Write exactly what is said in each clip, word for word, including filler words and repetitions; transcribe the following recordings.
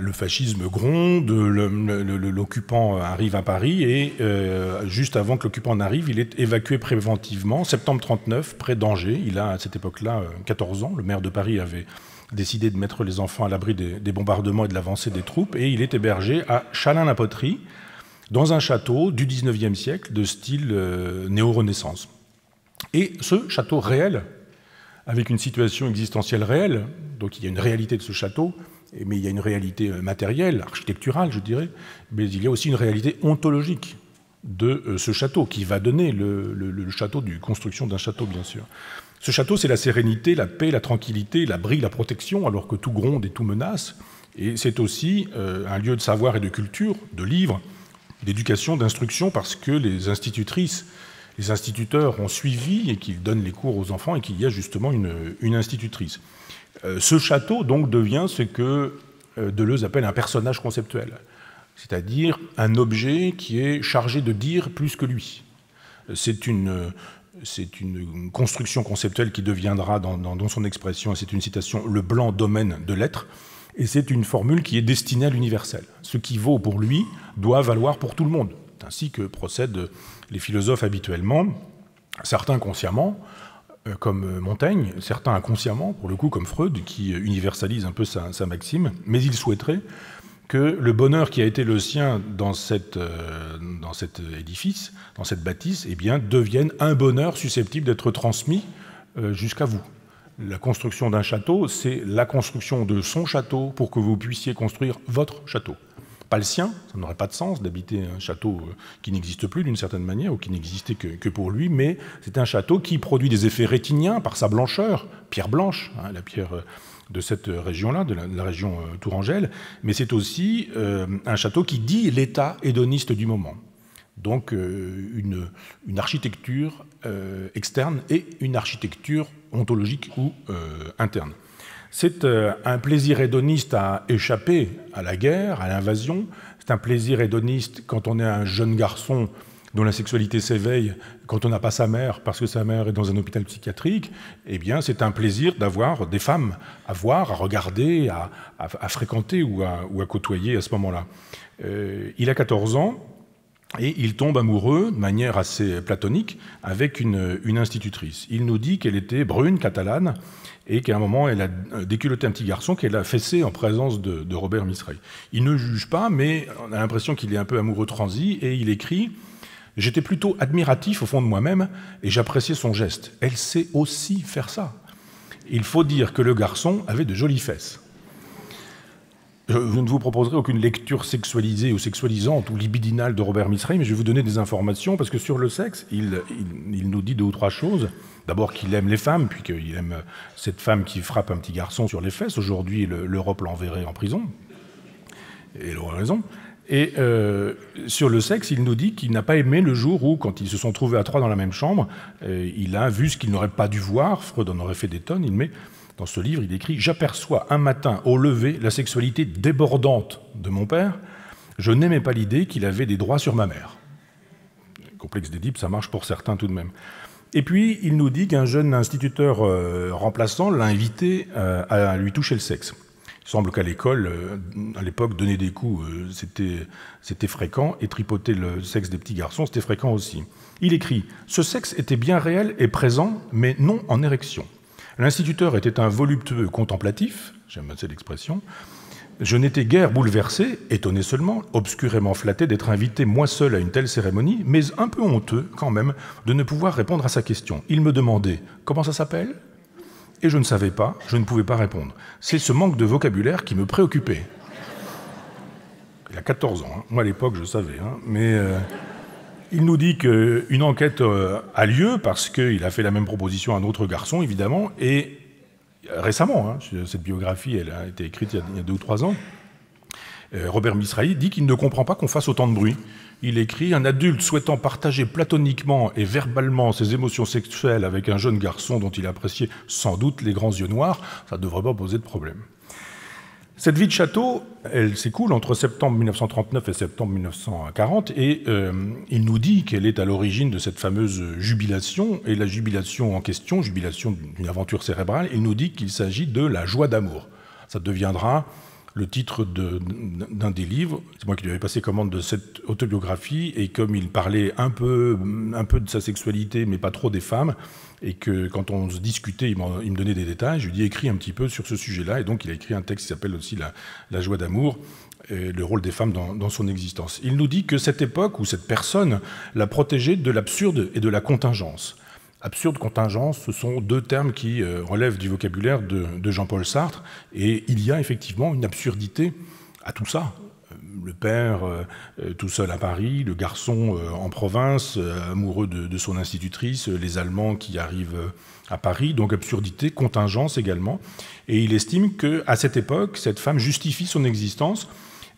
le fascisme gronde, l'occupant arrive à Paris et euh, juste avant que l'occupant n'arrive, il est évacué préventivement. septembre trente-neuf, près d'Angers, il a à cette époque-là quatorze ans, le maire de Paris avait décidé de mettre les enfants à l'abri des, des bombardements et de l'avancée des troupes, et il est hébergé à Chalain-la-Poterie, dans un château du dix-neuvième siècle de style euh, néo-renaissance. Et ce château réel, avec une situation existentielle réelle, donc il y a une réalité de ce château, mais il y a une réalité matérielle, architecturale je dirais, mais il y a aussi une réalité ontologique de euh, ce château, qui va donner le, le, le château, du construction d'un château bien sûr. Ce château, c'est la sérénité, la paix, la tranquillité, l'abri, la protection, alors que tout gronde et tout menace. Et c'est aussi euh, un lieu de savoir et de culture, de livres, d'éducation, d'instruction, parce que les institutrices, les instituteurs ont suivi et qu'ils donnent les cours aux enfants et qu'il y a justement une, une institutrice. Euh, ce château, donc, devient ce que euh, Deleuze appelle un personnage conceptuel, c'est-à-dire un objet qui est chargé de dire plus que lui. C'est une... C'est une construction conceptuelle qui deviendra, dans, dans, dans son expression, et c'est une citation, le blanc domaine de l'être, et c'est une formule qui est destinée à l'universel. Ce qui vaut pour lui doit valoir pour tout le monde. C'est ainsi que procèdent les philosophes habituellement, certains consciemment, comme Montaigne, certains inconsciemment, pour le coup comme Freud, qui universalise un peu sa, sa maxime, mais il souhaiterait que le bonheur qui a été le sien dans, cette, dans cet édifice, dans cette bâtisse, eh bien, devienne un bonheur susceptible d'être transmis jusqu'à vous. La construction d'un château, c'est la construction de son château pour que vous puissiez construire votre château. Pas le sien, ça n'aurait pas de sens d'habiter un château qui n'existe plus d'une certaine manière, ou qui n'existait que, que pour lui, mais c'est un château qui produit des effets rétiniens par sa blancheur, pierre blanche, hein, la pierre... de cette région-là, de, de la région euh, tourangelle, mais c'est aussi euh, un château qui dit l'état hédoniste du moment. Donc euh, une, une architecture euh, externe et une architecture ontologique ou euh, interne. C'est euh, un plaisir hédoniste à échapper à la guerre, à l'invasion. C'est un plaisir hédoniste quand on est un jeune garçon dont la sexualité s'éveille quand on n'a pas sa mère, parce que sa mère est dans un hôpital psychiatrique, eh bien c'est un plaisir d'avoir des femmes à voir, à regarder, à, à, à fréquenter ou à, ou à côtoyer à ce moment-là. Euh, il a quatorze ans et il tombe amoureux, de manière assez platonique, avec une, une institutrice. Il nous dit qu'elle était brune, catalane, et qu'à un moment, elle a déculotté un petit garçon qu'elle a fessé en présence de, de Robert Misrahi. Il ne juge pas, mais on a l'impression qu'il est un peu amoureux transi, et il écrit... J'étais plutôt admiratif au fond de moi-même et j'appréciais son geste. Elle sait aussi faire ça. Il faut dire que le garçon avait de jolies fesses. Je ne vous proposerai aucune lecture sexualisée ou sexualisante ou libidinale de Robert Misrahi, mais je vais vous donner des informations parce que sur le sexe, il, il, il nous dit deux ou trois choses. D'abord qu'il aime les femmes, puis qu'il aime cette femme qui frappe un petit garçon sur les fesses. Aujourd'hui, l'Europe l'enverrait en prison. Et elle aurait raison. Et euh, sur le sexe, il nous dit qu'il n'a pas aimé le jour où, quand ils se sont trouvés à trois dans la même chambre, euh, il a vu ce qu'il n'aurait pas dû voir. Freud en aurait fait des tonnes. Il met dans ce livre, il écrit « J'aperçois un matin au lever la sexualité débordante de mon père. Je n'aimais pas l'idée qu'il avait des droits sur ma mère. » Complexe d'Édipe, ça marche pour certains tout de même. Et puis, il nous dit qu'un jeune instituteur euh, remplaçant l'a invité euh, à lui toucher le sexe. Il semble qu'à l'école, à l'époque, donner des coups, c'était fréquent, et tripoter le sexe des petits garçons, c'était fréquent aussi. Il écrit « Ce sexe était bien réel et présent, mais non en érection. L'instituteur était un voluptueux contemplatif, j'aime assez l'expression, je n'étais guère bouleversé, étonné seulement, obscurément flatté d'être invité moi seul à une telle cérémonie, mais un peu honteux, quand même, de ne pouvoir répondre à sa question. Il me demandait « Comment ça s'appelle ?» Et je ne savais pas, je ne pouvais pas répondre. C'est ce manque de vocabulaire qui me préoccupait. Il a quatorze ans, hein. Moi à l'époque je savais. Hein. Mais euh, il nous dit qu'une enquête euh, a lieu parce qu'il a fait la même proposition à un autre garçon, évidemment, et récemment, hein, cette biographie elle a été écrite il y a, il y a deux ou trois ans, euh, Robert Misrahi dit qu'il ne comprend pas qu'on fasse autant de bruit. Il écrit « Un adulte souhaitant partager platoniquement et verbalement ses émotions sexuelles avec un jeune garçon dont il appréciait sans doute les grands yeux noirs, ça ne devrait pas poser de problème. » Cette vie de château, elle s'écoule entre septembre mille neuf cent trente-neuf et septembre mille neuf cent quarante, et euh, il nous dit qu'elle est à l'origine de cette fameuse jubilation, et la jubilation en question, jubilation d'une aventure cérébrale, il nous dit qu'il s'agit de la joie d'amour. Ça deviendra le titre d'un de, des livres. C'est moi qui lui avais passé commande de cette autobiographie, et comme il parlait un peu, un peu de sa sexualité, mais pas trop des femmes, et que quand on se discutait, il, il me donnait des détails, je lui ai dit écrit un petit peu sur ce sujet-là, et donc il a écrit un texte qui s'appelle aussi La, la joie d'amour, et le rôle des femmes dans, dans son existence. Il nous dit que cette époque, ou cette personne, l'a protégée de l'absurde et de la contingence. Absurde, contingence, ce sont deux termes qui relèvent du vocabulaire de, de Jean-Paul Sartre, et il y a effectivement une absurdité à tout ça. Le père euh, tout seul à Paris, le garçon euh, en province, euh, amoureux de, de son institutrice, les Allemands qui arrivent euh, à Paris, donc absurdité, contingence également. Et il estime qu'à cette époque, cette femme justifie son existence,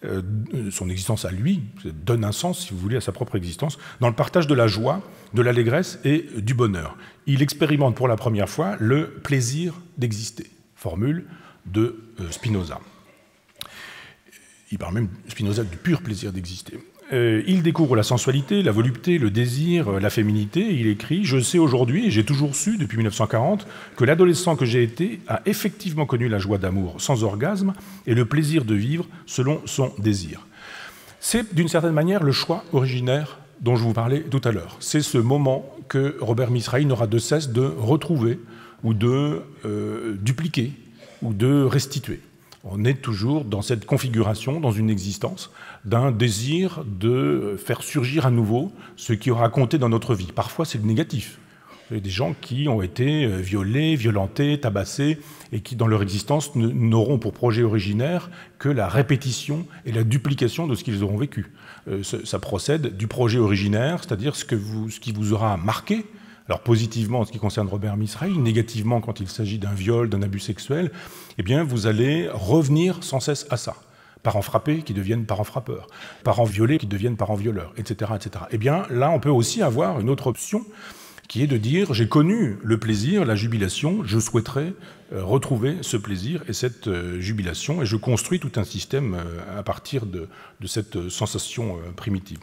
euh, son existence à lui, donne un sens, si vous voulez, à sa propre existence, dans le partage de la joie, de l'allégresse et du bonheur. Il expérimente pour la première fois le plaisir d'exister, formule de euh, Spinoza. Il parle même, Spinoza, du pur plaisir d'exister. Euh, il découvre la sensualité, la volupté, le désir, la féminité, et il écrit « Je sais aujourd'hui, et j'ai toujours su, depuis mille neuf cent quarante, que l'adolescent que j'ai été a effectivement connu la joie d'amour sans orgasme et le plaisir de vivre selon son désir. » C'est d'une certaine manière le choix originaire dont je vous parlais tout à l'heure. C'est ce moment que Robert Misrahi n'aura de cesse de retrouver ou de euh, dupliquer ou de restituer. On est toujours dans cette configuration, dans une existence, d'un désir de faire surgir à nouveau ce qui aura compté dans notre vie. Parfois, c'est le négatif. Il y a des gens qui ont été violés, violentés, tabassés, et qui, dans leur existence, n'auront pour projet originaire que la répétition et la duplication de ce qu'ils auront vécu. Ça procède du projet originaire, c'est-à-dire ce, ce qui vous aura marqué, alors positivement en ce qui concerne Robert Misrahi, négativement quand il s'agit d'un viol, d'un abus sexuel, eh bien vous allez revenir sans cesse à ça. Parents frappés qui deviennent parents frappeurs, parents violés qui deviennent parents violeurs, et cetera, et cetera. Eh bien là, on peut aussi avoir une autre option qui est de dire « j'ai connu le plaisir, la jubilation, je souhaiterais retrouver ce plaisir et cette jubilation et je construis tout un système à partir de, de cette sensation primitive ».